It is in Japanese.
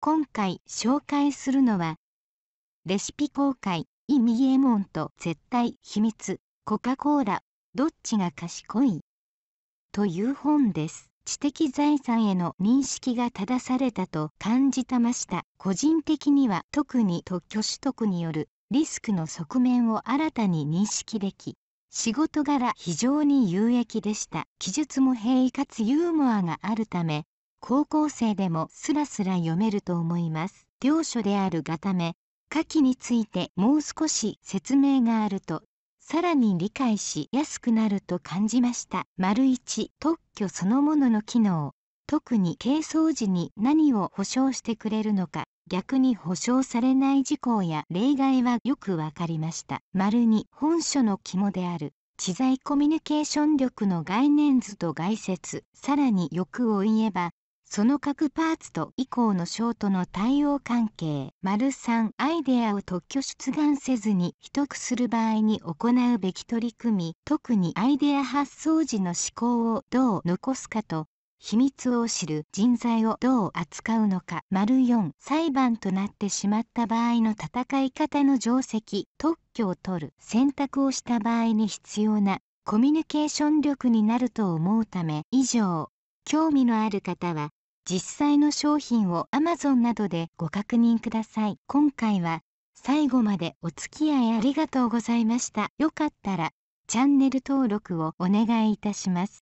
今回紹介するのはレシピ公開イ・ミエモンと絶対秘密コカ・コーラどっちが賢いという本です。知的財産への認識が正されたと感じてました。個人的には特に特許取得によるリスクの側面を新たに認識でき、仕事柄非常に有益でした。記述も平易かつユーモアがあるため、高校生でもスラスラ読めると思います。良書であるがため、下記についてもう少し説明があると、さらに理解しやすくなると感じました。1、特許そのものの機能。特に係争時に何を保証してくれるのか。逆に保証されない事項や例外はよくわかりました。2、本書の肝である知財コミュニケーション力の概念図と概説、さらに欲を言えば、その各パーツと以降の章との対応関係。3、アイデアを特許出願せずに取得する場合に行うべき取り組み、特にアイデア発想時の思考をどう残すかと、秘密を知る人材をどう扱うのか。4、裁判となってしまった場合の戦い方の定石、特許を取る選択をした場合に必要なコミュニケーション力になると思うため、以上、興味のある方は実際の商品を Amazon などでご確認ください。今回は最後までお付き合いありがとうございました。よかったらチャンネル登録をお願いいたします。